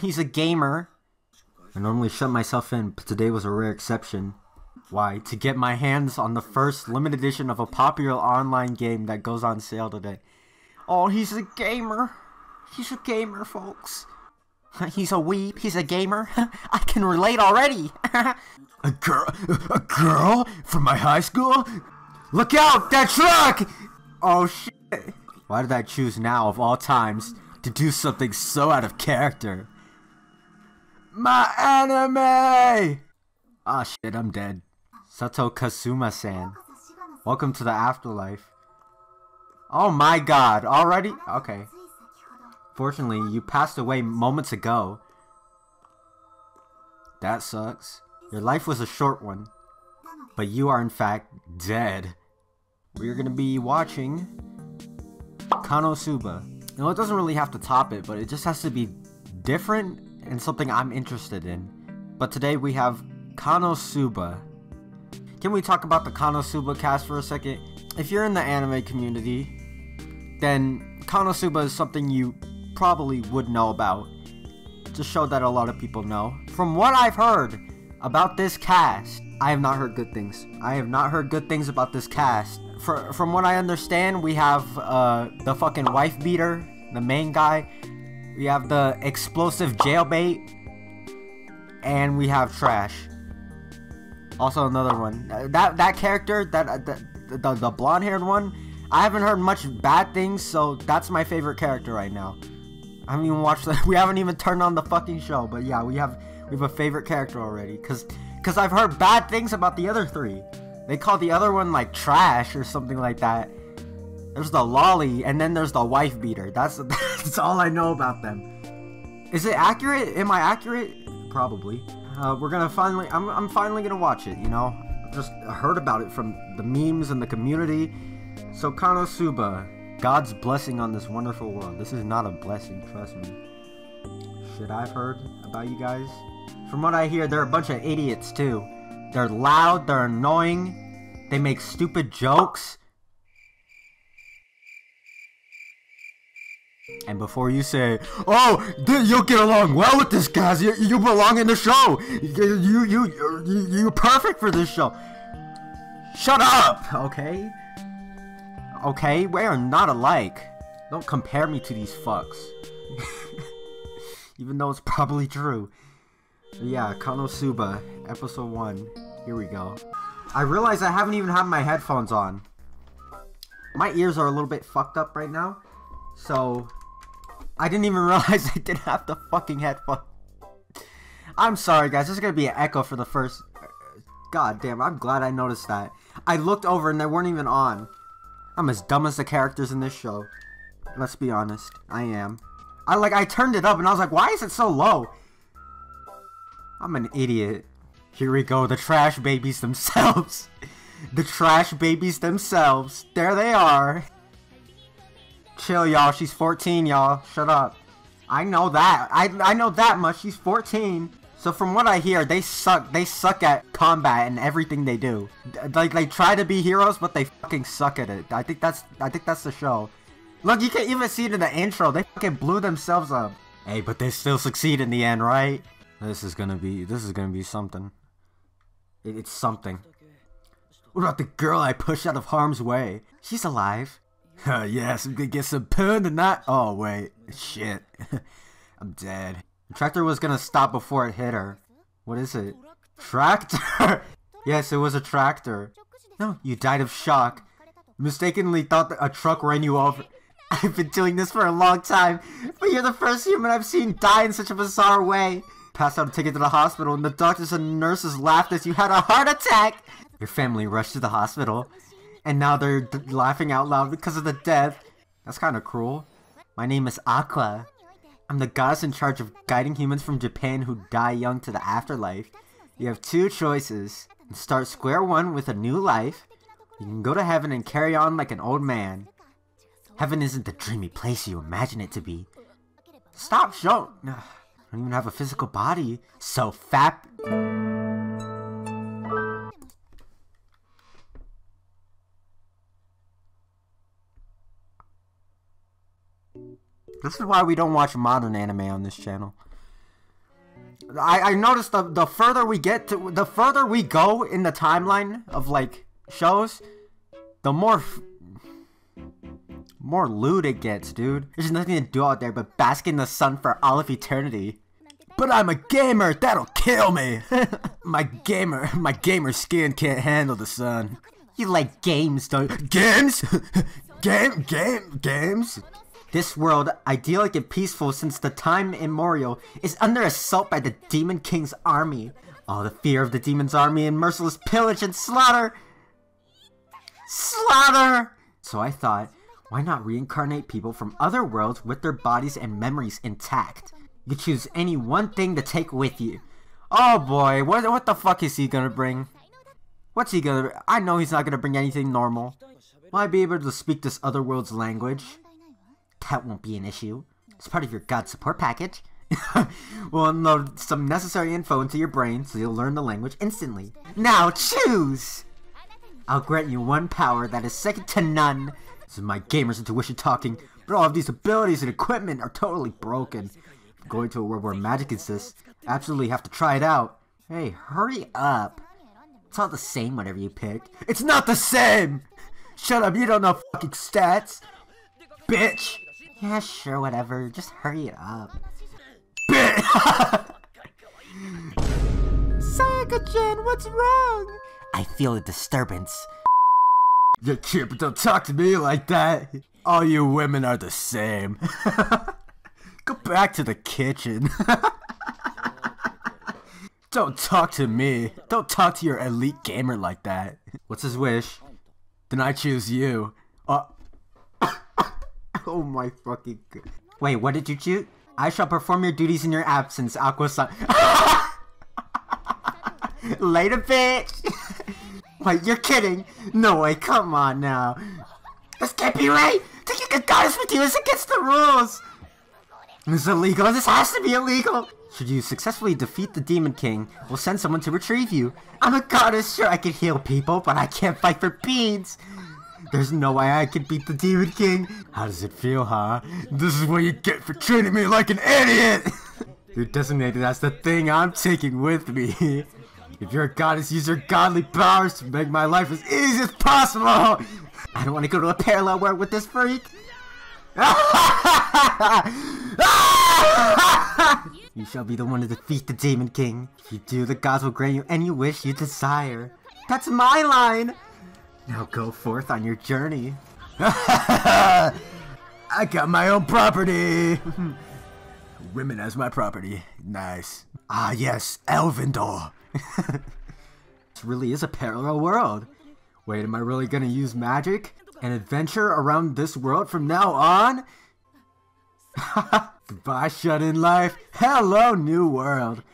He's a gamer. I normally shut myself in, but today was a rare exception. Why? To get my hands on the first limited edition of a popular online game that goes on sale today. Oh, he's a gamer. He's a gamer, folks. He's a weeb. He's a gamer. I can relate already. A girl from my high school? Look out! That truck! Oh, shit. Why did I choose now, of all times, to do something so out of character? My anime! Ah, shit, I'm dead. Satou Kazuma-san. Welcome to the afterlife. Oh my god, already? Okay. Fortunately, you passed away moments ago. That sucks. Your life was a short one, but you are in fact dead. We're gonna be watching Konosuba. Now, it doesn't really have to top it, but it just has to be different and something I'm interested in. But today we have Konosuba. Can we talk about the Konosuba cast for a second? If you're in the anime community, then Konosuba is something you probably would know about. Just show that a lot of people know. From what I've heard about this cast, I have not heard good things. I have not heard good things about this cast. From what I understand, we have the fucking wife beater, the main guy. We have the explosive jailbait, and we have trash. Also another one. That character, the blonde-haired one, I haven't heard much bad things, so that's my favorite character right now. I haven't even watched that. We haven't even turned on the fucking show, but yeah, we have a favorite character already, cause I've heard bad things about the other three. They call the other one like trash or something like that. There's the lolly, and then there's the wife beater. That's all I know about them. Is it accurate? Am I accurate? Probably. We're gonna finally. I'm finally gonna watch it. You know, I've just heard about it from the memes and the community. So Konosuba, God's blessing on this wonderful world. This is not a blessing, trust me. Shit, I've heard about you guys. From what I hear, they're a bunch of idiots too. They're loud. They're annoying. They make stupid jokes. And before you say, oh, you'll get along well with this, guys. You belong in the show. You're perfect for this show. Shut up, okay? Okay, we are not alike. Don't compare me to these fucks. Even though it's probably true. Yeah, Konosuba, episode 1. Here we go. I realize I haven't even had my headphones on. My ears are a little bit fucked up right now. So, I didn't even realize I didn't have the fucking headphone. I'm sorry, guys. This is going to be an echo for the first... God damn, I'm glad I noticed that. I looked over and they weren't even on. I'm as dumb as the characters in this show. Let's be honest. I am. I turned it up and I was like, why is it so low? I'm an idiot. Here we go. The trash babies themselves. The trash babies themselves. There they are. Chill, y'all. She's 14, y'all. Shut up. I know that. I know that much. She's 14. So from what I hear, they suck. They suck at combat and everything they do. Like they try to be heroes, but they fucking suck at it. I think that's the show. Look, you can't even see it in the intro. They fucking blew themselves up. Hey, but they still succeed in the end, right? This is gonna be something. It's something. What about the girl I pushed out of harm's way? She's alive. Yes, I'm gonna get some pun tonight. Oh, wait. Shit. I'm dead. The tractor was gonna stop before it hit her. What is it? Tractor? Yes, it was a tractor. No, you died of shock. Mistakenly thought that a truck ran you over. I've been doing this for a long time, but you're the first human I've seen die in such a bizarre way. Passed out and taken to the hospital, and the doctors and nurses laughed as you had a heart attack. Your family rushed to the hospital. And now they're laughing out loud because of the death. That's kind of cruel. My name is Aqua. I'm the goddess in charge of guiding humans from Japan who die young to the afterlife. You have two choices. Start square one with a new life. You can go to heaven and carry on like an old man. Heaven isn't the dreamy place you imagine it to be. Stop showing. I don't even have a physical body. So fat. This is why we don't watch modern anime on this channel. I noticed the further we get to, the further we go in the timeline of like shows, the more lewd it gets, dude. There's nothing to do out there but bask in the sun for all of eternity. But I'm a gamer, that'll kill me. my gamer skin can't handle the sun. You like games, don't you? Games? games? This world, idyllic and peaceful since the time immemorial, is under assault by the Demon King's army. Oh, the fear of the Demon's army and merciless pillage and slaughter! Slaughter! So I thought, why not reincarnate people from other worlds with their bodies and memories intact? You could choose any one thing to take with you. Oh boy, what the fuck is he gonna bring? What's he gonna bring? I know he's not gonna bring anything normal. Will I be able to speak this other world's language? That won't be an issue. It's part of your god support package. We'll unload some necessary info into your brain so you'll learn the language instantly. Now choose! I'll grant you one power that is second to none. This is my gamer's intuition talking, but all of these abilities and equipment are totally broken. If you're going to a world where magic exists, absolutely have to try it out. Hey, hurry up. It's all the same whatever you pick. It's not the same! Shut up, you don't know fucking stats! Bitch! Yeah, sure, whatever. Just hurry it up. Bitch! Sayaka-chan, what's wrong? I feel a disturbance. You kid, but don't talk to me like that. All you women are the same. Go back to the kitchen. Don't talk to me. Don't talk to your elite gamer like that. What's his wish? Then I choose you. Oh my fucking god. Wait, what did you choose? I shall perform your duties in your absence, Aqua-san. Later, bitch! Wait, you're kidding? No way, come on now. This can't be right! Taking a goddess with you is against the rules! This is illegal, this has to be illegal! Should you successfully defeat the Demon King, we'll send someone to retrieve you. I'm a goddess, sure I can heal people, but I can't fight for beans! There's no way I can beat the Demon King. How does it feel, huh? This is what you get for treating me like an idiot! You're designated as the thing I'm taking with me. If you're a goddess, use your godly powers to make my life as easy as possible! I don't want to go to a parallel world with this freak! You shall be the one to defeat the Demon King. If you do, the gods will grant you any wish you desire. That's my line! Now go forth on your journey. I got my own property! Women as my property. Nice. Ah yes, Elvindor. This really is a parallel world. Wait, am I really gonna use magic and adventure around this world from now on? Goodbye, shut-in life. Hello, new world.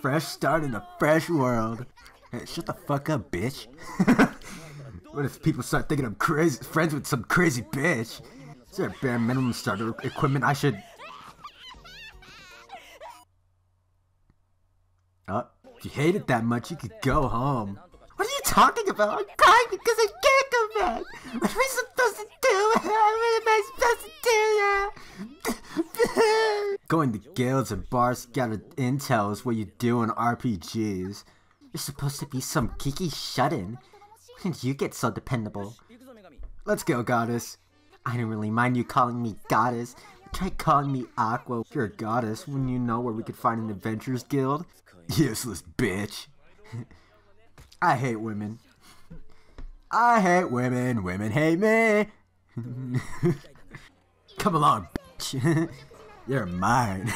Fresh start in a fresh world. Hey, shut the fuck up, bitch. What if people start thinking I'm crazy, friends with some crazy bitch? Is there a bare minimum starter equipment I should... Oh, if you hate it that much, you could go home. What are you talking about? I'm crying because I can't go back! What am I supposed to do? What am I supposed to do now? Going to guilds and bars to gather intel is what you do in RPGs. You're supposed to be some geeky shut-in. Did you get so dependable? Let's go, goddess. I don't really mind you calling me goddess. Try calling me Aqua. If you're a goddess, wouldn't you know where we could find an adventurers guild? Useless bitch. I hate women. I hate women. Women hate me. Come along, bitch. You're mine.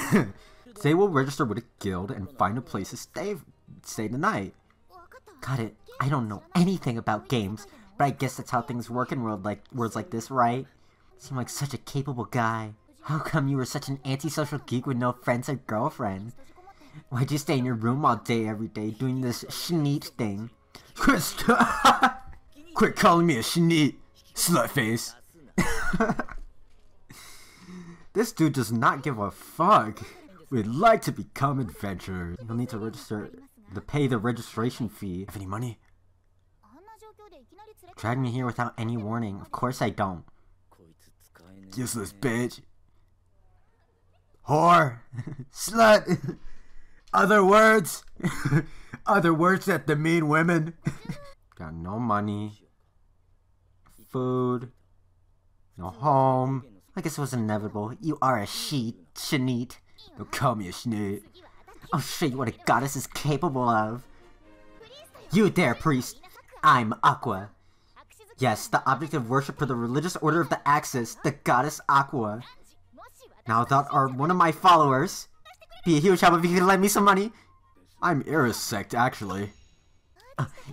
Today we'll register with a guild and find a place to stay tonight. Got it. I don't know anything about games, but I guess that's how things work in worlds like this, right? You seem like such a capable guy. How come you were such an antisocial geek with no friends or girlfriends? Why'd you stay in your room all day every day doing this schneet thing? Quit calling me a schneet, slutface. This dude does not give a fuck. We'd like to become adventurers. You'll need to register to pay the registration fee. Have any money? Drag me here without any warning. Of course I don't. Useless bitch. whore, slut, other words that demean women. Got no money, food, no home. I guess it was inevitable. You are a she-sheneet. Don't call me a sheneet. I'll show you what a goddess is capable of. You dare, priest. I'm Aqua. Yes, the object of worship for the religious order of the Axis, the goddess Aqua. Now that are one of my followers. Be a huge help if you can lend me some money. I'm Eris sect, actually.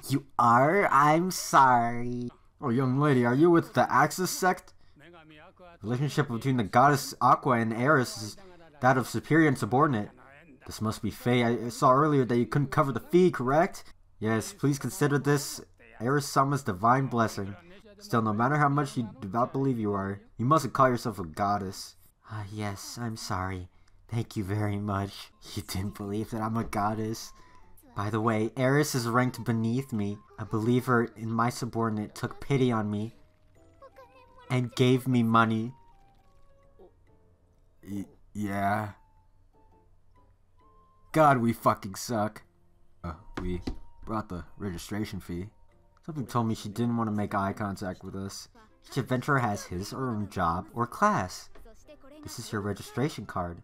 You are? I'm sorry. Oh, young lady, are you with the Axis sect? The relationship between the goddess Aqua and Eris is that of superior and subordinate. This must be fey. I saw earlier that you couldn't cover the fee, correct? Yes, please consider this Eris-sama's divine blessing. Still, no matter how much you do not believe you are, you mustn't call yourself a goddess. Yes, I'm sorry. Thank you very much. You didn't believe that I'm a goddess. By the way, Eris is ranked beneath me. A believer in my subordinate took pity on me and gave me money. Yeah. God, we fucking suck. We brought the registration fee. Something told me she didn't want to make eye contact with us. Each adventurer has his or her own job or class. This is your registration card.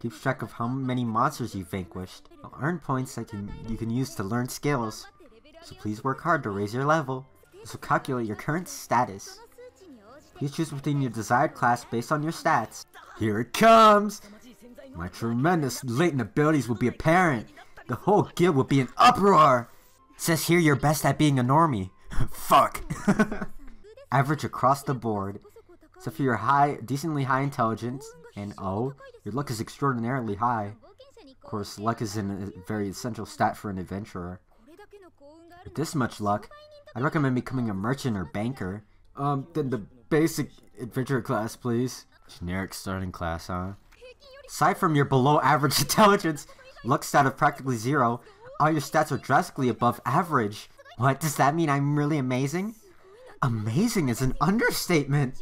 Keeps track of how many monsters you vanquished. You'll earn points that you can use to learn skills. So please work hard to raise your level. This will calculate your current status. Please choose between your desired class based on your stats. Here it comes! My tremendous latent abilities will be apparent. The whole guild will be in uproar! It says here you're best at being a normie. Fuck! Average across the board. Except for your decently high intelligence, and oh, your luck is extraordinarily high. Of course, luck is a very essential stat for an adventurer. With this much luck, I'd recommend becoming a merchant or banker. Then the basic adventurer class, please. Generic starting class, huh? Aside from your below average intelligence, luck stat of practically zero, all your stats are drastically above average. What, does that mean I'm really amazing? Amazing is an understatement!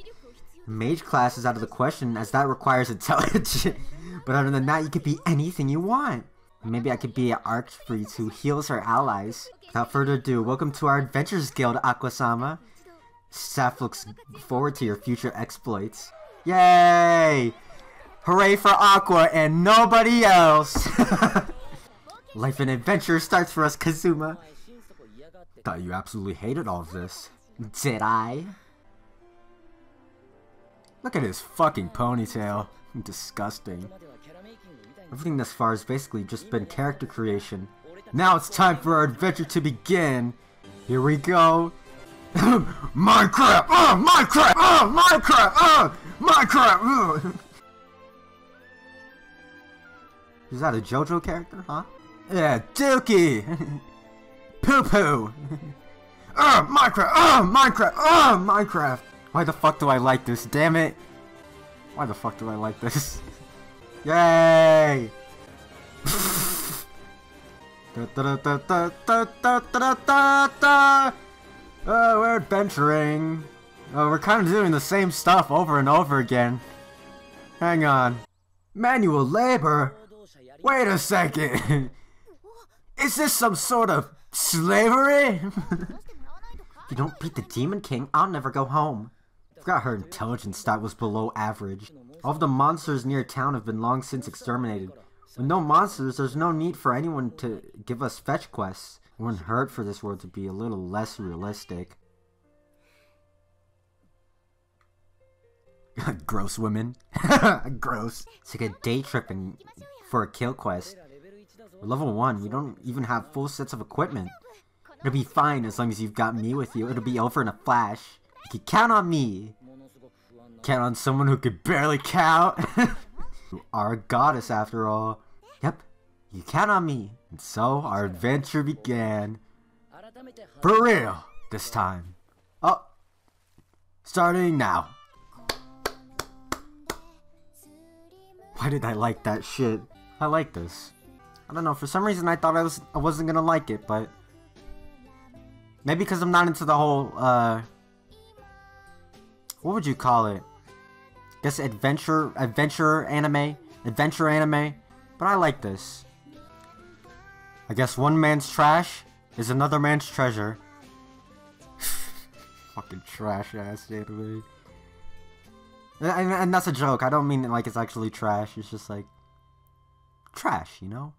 Mage class is out of the question as that requires intelligence, but other than that you could be anything you want. Maybe I could be an archpriest who heals her allies. Without further ado, welcome to our Adventures Guild, Aqua-sama. Staff looks forward to your future exploits. Yay! Hooray for Aqua and nobody else! Life and adventure starts for us, Kazuma. Thought you absolutely hated all of this. Did I? Look at his fucking ponytail. Disgusting. Everything thus far has basically just been character creation. Now it's time for our adventure to begin. Here we go. Minecraft! Oh, Minecraft! Oh, Minecraft! Oh, Minecraft! Oh. Is that a JoJo character, huh? Yeah, Dookie! Poo-poo! Oh, Minecraft! Oh, Minecraft! Oh, Minecraft! Why the fuck do I like this? Damn it! Why the fuck do I like this? Yay! We're adventuring. We're kind of doing the same stuff over and over again. Hang on. Manual labor? Wait a second! Is this some sort of slavery? If you don't beat the Demon King, I'll never go home. I forgot her intelligence stat was below average. All of the monsters near town have been long since exterminated. With no monsters, there's no need for anyone to give us fetch quests. It wouldn't hurt for this world to be a little less realistic. Gross women. Gross. It's like a day trip for a kill quest. We're level 1, we don't even have full sets of equipment. It'll be fine as long as you've got me with you. It'll be over in a flash. You can count on me. Count on someone who could barely count. You are a goddess after all. Yep, you count on me. And so our adventure began. For real, this time. Oh, starting now. Why did I like that shit? I like this. I don't know, for some reason I thought I wasn't gonna like it, but... Maybe because I'm not into the whole, what would you call it? I guess adventure anime? adventure anime, but I like this. I guess one man's trash is another man's treasure. Fucking trash ass anime. And that's a joke. I don't mean it like it's actually trash. It's just like trash, you know?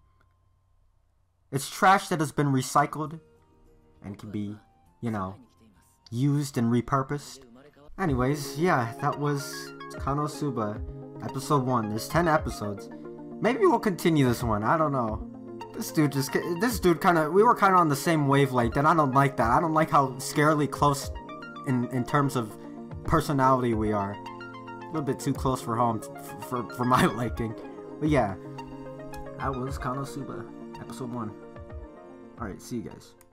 It's trash that has been recycled and can be, you know, used and repurposed. Anyways, yeah, that was Konosuba episode 1. There's 10 episodes. Maybe we'll continue this one. I don't know. This dude kind of, we were kind of on the same wavelength, and I don't like that. I don't like how scarily close in terms of personality we are. A little bit too close for home for my liking. But yeah, that was Konosuba episode 1. Alright, see you guys.